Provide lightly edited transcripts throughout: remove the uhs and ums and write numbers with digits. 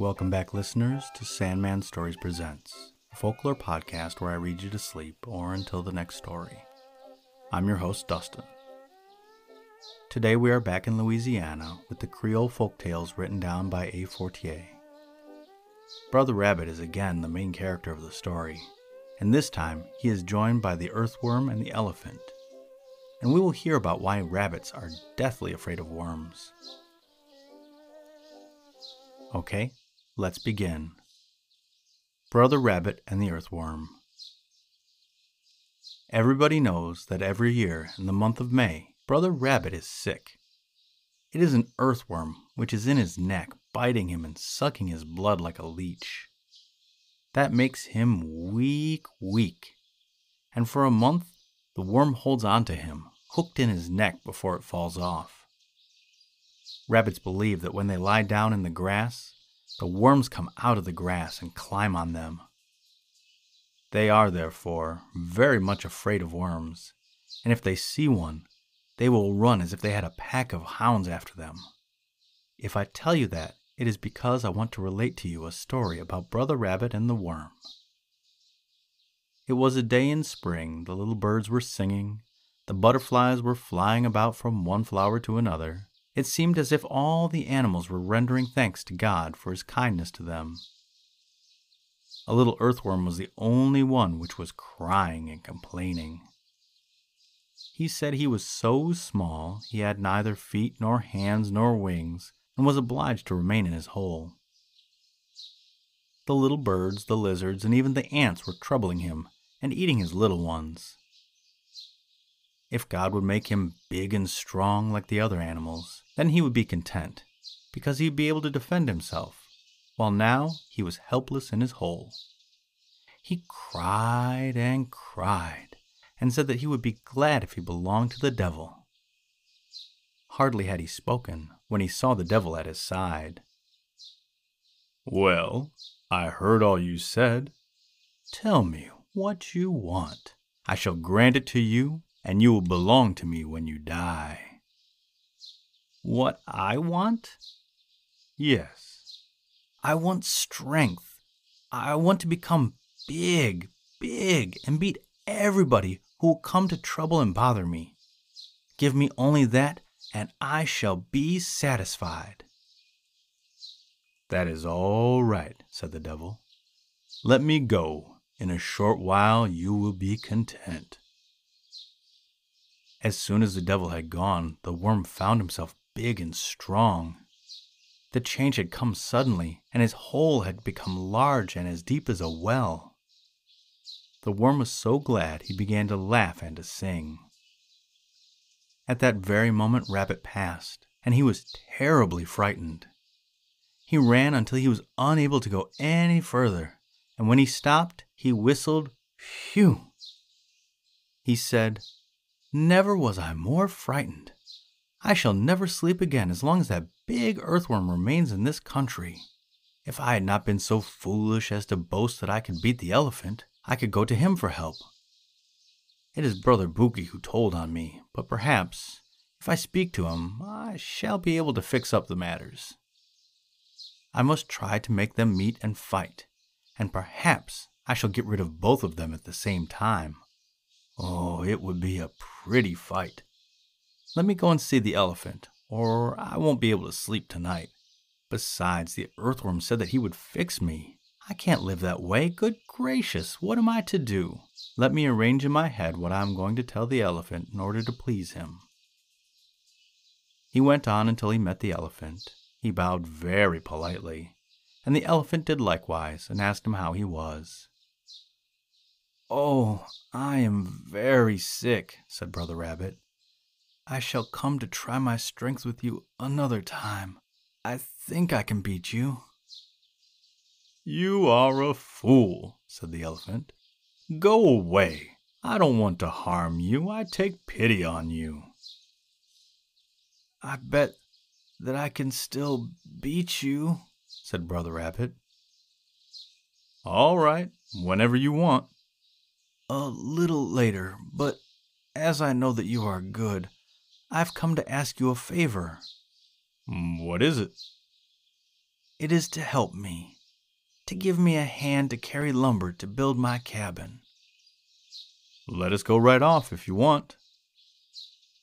Welcome back, listeners, to Sandman Stories Presents, a folklore podcast where I read you to sleep or until the next story. I'm your host, Dustin. Today we are back in Louisiana with the Creole folktales written down by Alcée Fortier. Brother Rabbit is again the main character of the story, and this time he is joined by the earthworm and the elephant, and we will hear about why rabbits are deathly afraid of worms. Okay, let's begin. Brother Rabbit and the Earthworm. Everybody knows that every year in the month of May, Brother Rabbit is sick. It is an earthworm which is in his neck, biting him and sucking his blood like a leech. That makes him weak. And for a month, the worm holds onto him, hooked in his neck before it falls off. Rabbits believe that when they lie down in the grass, the worms come out of the grass and climb on them. They are, therefore, very much afraid of worms, and if they see one, they will run as if they had a pack of hounds after them. If I tell you that, it is because I want to relate to you a story about Brother Rabbit and the worm. It was a day in spring, the little birds were singing, the butterflies were flying about from one flower to another. It seemed as if all the animals were rendering thanks to God for his kindness to them. A little earthworm was the only one which was crying and complaining. He said he was so small he had neither feet nor hands nor wings, and was obliged to remain in his hole. The little birds, the lizards, and even the ants were troubling him and eating his little ones. If God would make him big and strong like the other animals, then he would be content, because he would be able to defend himself, while now he was helpless in his hole. He cried and cried, and said that he would be glad if he belonged to the devil. Hardly had he spoken when he saw the devil at his side. "Well, I heard all you said. Tell me what you want. I shall grant it to you, and you will belong to me when you die." "What I want?" "Yes." "I want strength. I want to become big, and beat everybody who will come to trouble and bother me. Give me only that, and I shall be satisfied." "That is all right," said the devil. "Let me go. In a short while you will be content." As soon as the devil had gone, the worm found himself big and strong. The change had come suddenly, and his hole had become large and as deep as a well. The worm was so glad he began to laugh and to sing. At that very moment, Rabbit passed, and he was terribly frightened. He ran until he was unable to go any further, and when he stopped, he whistled, "Phew!" He said, "Never was I more frightened. I shall never sleep again as long as that big earthworm remains in this country. If I had not been so foolish as to boast that I could beat the elephant, I could go to him for help. It is Brother Buki who told on me, but perhaps, if I speak to him, I shall be able to fix up the matters. I must try to make them meet and fight, and perhaps I shall get rid of both of them at the same time. Oh, it would be a pretty fight. Let me go and see the elephant, or I won't be able to sleep tonight. Besides, the earthworm said that he would fix me. I can't live that way. Good gracious, what am I to do? Let me arrange in my head what I am going to tell the elephant in order to please him." He went on until he met the elephant. He bowed very politely, and the elephant did likewise and asked him how he was. "Oh, I am very sick," said Brother Rabbit. "I shall come to try my strength with you another time. I think I can beat you." "You are a fool," said the elephant. "Go away. I don't want to harm you. I take pity on you." "I bet that I can still beat you," said Brother Rabbit. "All right, whenever you want." "A little later, but as I know that you are good, I've come to ask you a favor." "What is it?" It is to help me, to give me a hand to carry lumber to build my cabin. Let us go right off if you want.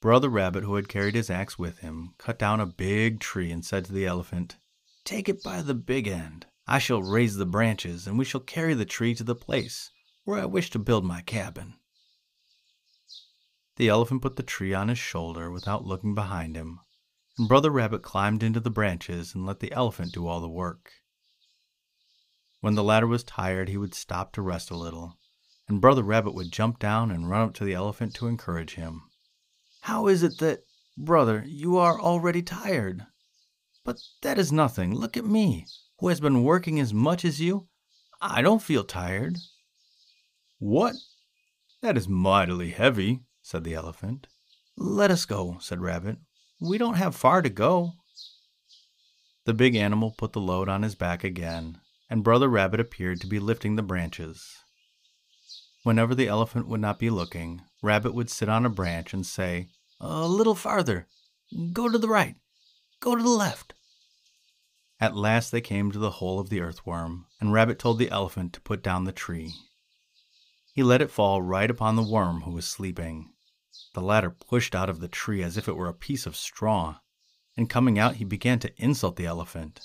Brother Rabbit, who had carried his axe with him, cut down a big tree and said to the elephant, "Take it by the big end. I shall raise the branches, and we shall carry the tree to the place where I wish to build my cabin." The elephant put the tree on his shoulder without looking behind him, and Brother Rabbit climbed into the branches and let the elephant do all the work. When the latter was tired, he would stop to rest a little, and Brother Rabbit would jump down and run up to the elephant to encourage him. "How is it that, brother, you are already tired? But that is nothing. Look at me, who has been working as much as you. I don't feel tired." "What? That is mightily heavy," said the elephant. "Let us go," said Rabbit. "We don't have far to go." The big animal put the load on his back again, and Brother Rabbit appeared to be lifting the branches. Whenever the elephant would not be looking, Rabbit would sit on a branch and say, "A little farther. Go to the right. Go to the left." At last they came to the hole of the earthworm, and Rabbit told the elephant to put down the tree. He let it fall right upon the worm who was sleeping. The latter pushed out of the tree as if it were a piece of straw, and coming out he began to insult the elephant.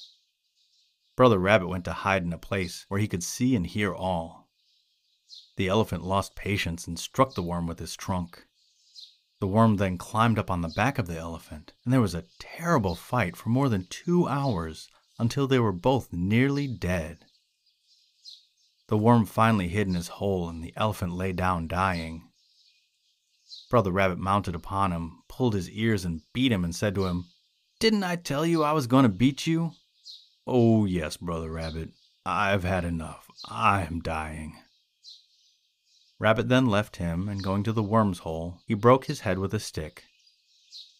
Brother Rabbit went to hide in a place where he could see and hear all. The elephant lost patience and struck the worm with his trunk. The worm then climbed up on the back of the elephant, and there was a terrible fight for more than 2 hours until they were both nearly dead. The worm finally hid in his hole, and the elephant lay down dying. Brother Rabbit mounted upon him, pulled his ears and beat him and said to him, "Didn't I tell you I was going to beat you?" "Oh yes, Brother Rabbit, I've had enough. I am dying." Rabbit then left him, and going to the worm's hole, he broke his head with a stick.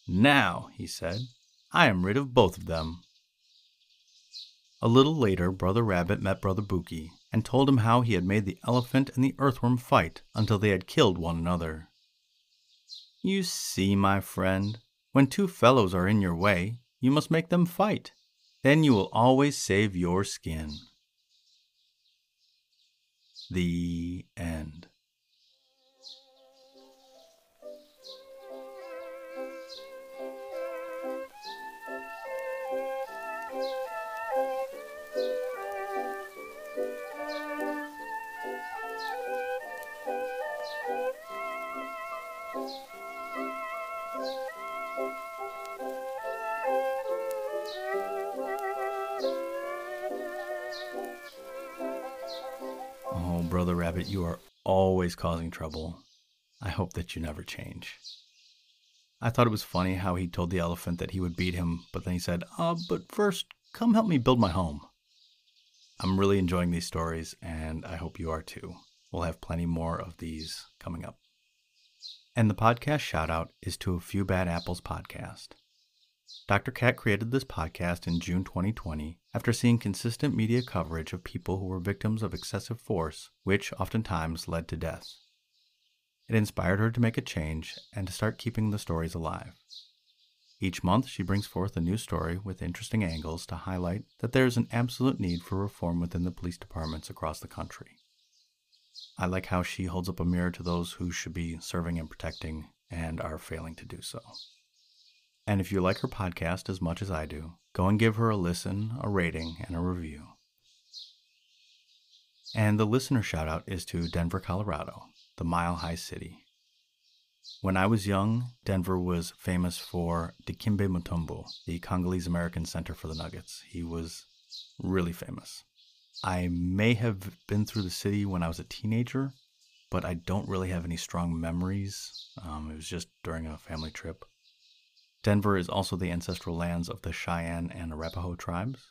"Now," he said, "I am rid of both of them." A little later, Brother Rabbit met Brother Buki and told him how he had made the elephant and the earthworm fight until they had killed one another. "You see, my friend, when two fellows are in your way, you must make them fight. Then you will always save your skin." The end. Brother Rabbit, you are always causing trouble. I hope that you never change. I thought it was funny how he told the elephant that he would beat him, but then he said, "But first, come help me build my home." I'm really enjoying these stories, and I hope you are too. We'll have plenty more of these coming up. And the podcast shout-out is to A Few Bad Apples podcast. Dr. Kat created this podcast in June 2020 after seeing consistent media coverage of people who were victims of excessive force, which oftentimes led to death. It inspired her to make a change and to start keeping the stories alive. Each month, she brings forth a new story with interesting angles to highlight that there is an absolute need for reform within the police departments across the country. I like how she holds up a mirror to those who should be serving and protecting and are failing to do so. And if you like her podcast as much as I do, go and give her a listen, a rating, and a review. And the listener shout-out is to Denver, Colorado, the Mile High City. When I was young, Denver was famous for Dikembe Mutombo, the Congolese-American center for the Nuggets. He was really famous. I may have been through the city when I was a teenager, but I don't really have any strong memories. It was just during a family trip. Denver is also the ancestral lands of the Cheyenne and Arapaho tribes.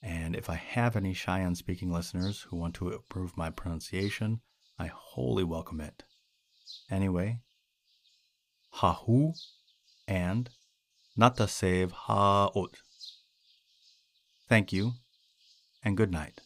And if I have any Cheyenne-speaking listeners who want to improve my pronunciation, I wholly welcome it. Anyway, hahu and natasev haot. Thank you, and good night.